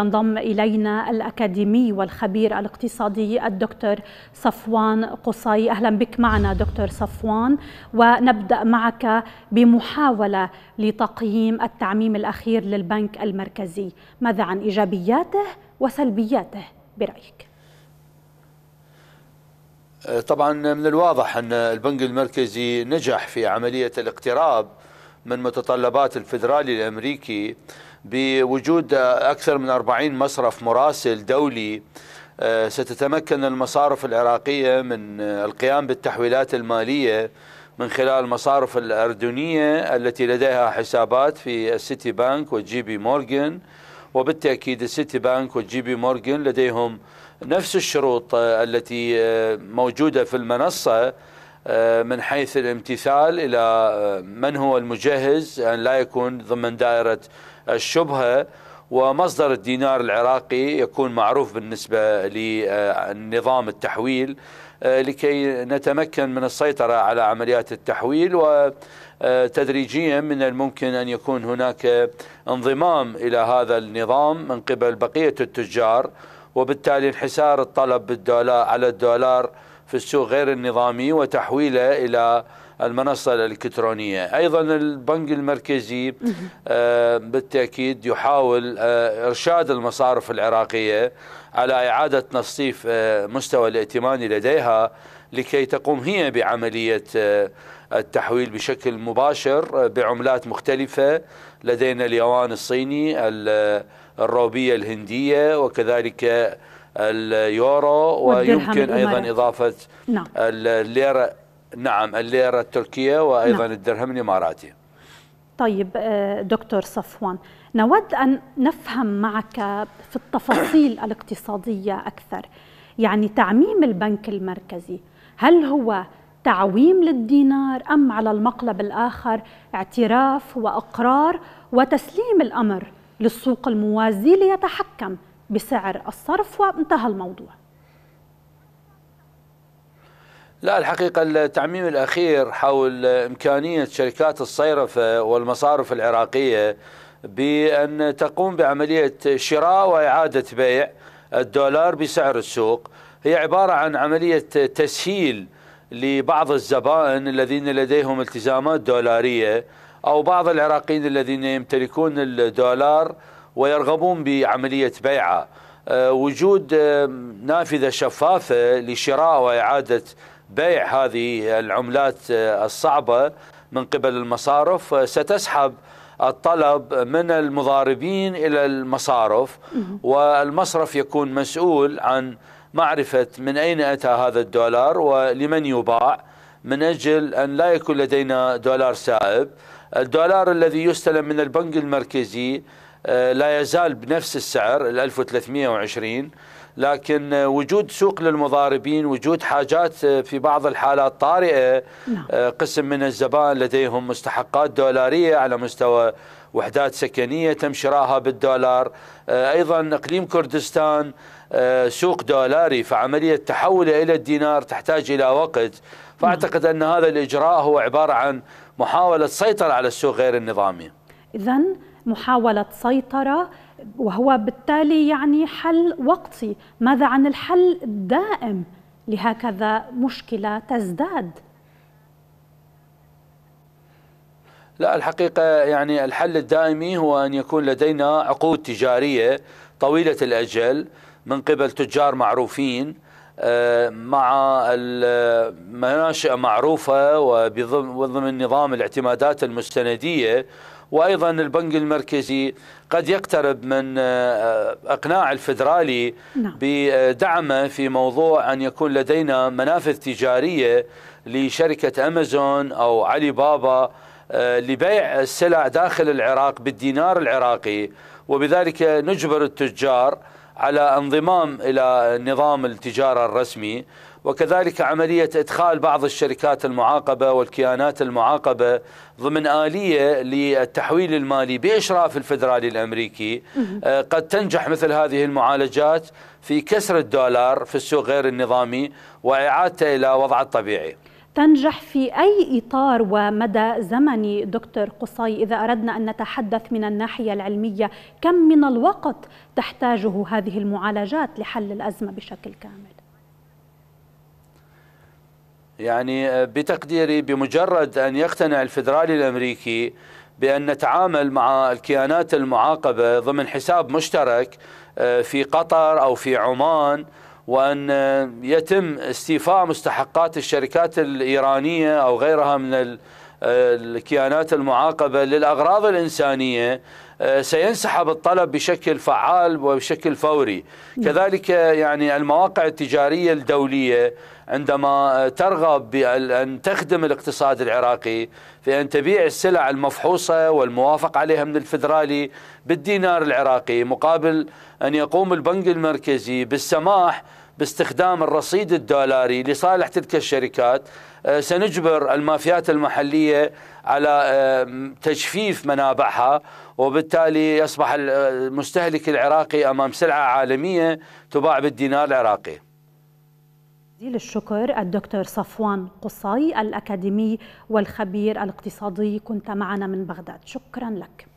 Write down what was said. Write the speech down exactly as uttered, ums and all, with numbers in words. ينضم إلينا الأكاديمي والخبير الاقتصادي الدكتور صفوان قصي. أهلا بك معنا دكتور صفوان، ونبدأ معك بمحاولة لتقييم التعميم الأخير للبنك المركزي. ماذا عن إيجابياته وسلبياته برأيك؟ طبعا من الواضح أن البنك المركزي نجح في عملية الاقتراب من متطلبات الفيدرالي الأمريكي بوجود أكثر من أربعين مصرف مراسل دولي. ستتمكن المصارف العراقية من القيام بالتحويلات المالية من خلال المصارف الأردنية التي لديها حسابات في السيتي بنك والجي بي مورغان، وبالتأكيد السيتي بنك والجي بي مورغان لديهم نفس الشروط التي موجودة في المنصة من حيث الامتثال إلى من هو المجهز، أن لا يكون ضمن دائرة الشبهة، ومصدر الدينار العراقي يكون معروف بالنسبة لنظام التحويل لكي نتمكن من السيطرة على عمليات التحويل. وتدريجيا من الممكن أن يكون هناك انضمام إلى هذا النظام من قبل بقية التجار، وبالتالي انحسار الطلب بالدولار على الدولار في السوق غير النظامي وتحويله إلى المنصة الإلكترونية. أيضا البنك المركزي بالتأكيد يحاول إرشاد المصارف العراقية على إعادة تنصيف مستوى الائتمان لديها لكي تقوم هي بعملية التحويل بشكل مباشر بعملات مختلفة. لدينا اليوان الصيني، الروبية الهندية، وكذلك اليورو، ويمكن أيضا إضافة نعم. الليرة نعم الليرة التركية، وأيضا نعم. الدرهم الإماراتي. طيب دكتور صفوان، نود أن نفهم معك في التفاصيل الاقتصادية أكثر. يعني تعميم البنك المركزي، هل هو تعويم للدينار أم على المقلب الآخر اعتراف وإقرار وتسليم الأمر للسوق الموازي ليتحكم بسعر الصرف وانتهى الموضوع؟ لا، الحقيقة التعميم الأخير حول إمكانية شركات الصيرفة والمصارف العراقية بأن تقوم بعملية شراء وإعادة بيع الدولار بسعر السوق هي عبارة عن عملية تسهيل لبعض الزبائن الذين لديهم التزامات دولارية، أو بعض العراقيين الذين يمتلكون الدولار ويرغبون بعملية بيعه. وجود نافذة شفافة لشراء وإعادة بيع هذه العملات الصعبة من قبل المصارف ستسحب الطلب من المضاربين إلى المصارف، والمصرف يكون مسؤول عن معرفة من أين أتى هذا الدولار ولمن يباع، من أجل أن لا يكون لدينا دولار سائب. الدولار الذي يستلم من البنك المركزي لا يزال بنفس السعر ألف وثلاثمئة وعشرين، لكن وجود سوق للمضاربين، وجود حاجات في بعض الحالات طارئة، قسم من الزبائن لديهم مستحقات دولارية على مستوى وحدات سكنية تم شراها بالدولار، أيضا إقليم كردستان سوق دولاري، فعملية تحوله إلى الدينار تحتاج إلى وقت. فأعتقد أن هذا الإجراء هو عبارة عن محاولة سيطرة على السوق غير النظامي. إذن محاولة سيطرة، وهو بالتالي يعني حل وقتي. ماذا عن الحل الدائم لهكذا مشكلة تزداد؟ لا، الحقيقة يعني الحل الدائمي هو أن يكون لدينا عقود تجارية طويلة الأجل من قبل تجار معروفين مع المناشئ معروفة وضمن نظام الاعتمادات المستندية. وأيضا البنك المركزي قد يقترب من إقناع الفيدرالي بدعمه في موضوع أن يكون لدينا منافذ تجارية لشركة أمازون أو علي بابا لبيع السلع داخل العراق بالدينار العراقي، وبذلك نجبر التجار على انضمام إلى نظام التجارة الرسمي، وكذلك عملية إدخال بعض الشركات المعاقبة والكيانات المعاقبة ضمن آلية للتحويل المالي بإشراف الفيدرالي الأمريكي. قد تنجح مثل هذه المعالجات في كسر الدولار في السوق غير النظامي وإعادته إلى وضعه الطبيعي. تنجح في أي إطار ومدى زمني دكتور قصي؟ إذا أردنا أن نتحدث من الناحية العلمية، كم من الوقت تحتاجه هذه المعالجات لحل الأزمة بشكل كامل؟ يعني بتقديري بمجرد أن يقتنع الفيدرالي الأمريكي بأن نتعامل مع الكيانات المعاقبة ضمن حساب مشترك في قطر أو في عمان، وأن يتم استيفاء مستحقات الشركات الإيرانية أو غيرها من الكيانات المعاقبة للأغراض الإنسانية، سينسحب الطلب بشكل فعال وبشكل فوري. كذلك يعني المواقع التجارية الدولية عندما ترغب بأن تخدم الاقتصاد العراقي في أن تبيع السلع المفحوصة والموافق عليها من الفيدرالي بالدينار العراقي، مقابل أن يقوم البنك المركزي بالسماح باستخدام الرصيد الدولاري لصالح تلك الشركات، سنجبر المافيات المحلية على تجفيف منابعها، وبالتالي يصبح المستهلك العراقي أمام سلعة عالمية تباع بالدينار العراقي. جزيل الشكر الدكتور صفوان قصي، الأكاديمي والخبير الاقتصادي، كنت معنا من بغداد، شكرا لك.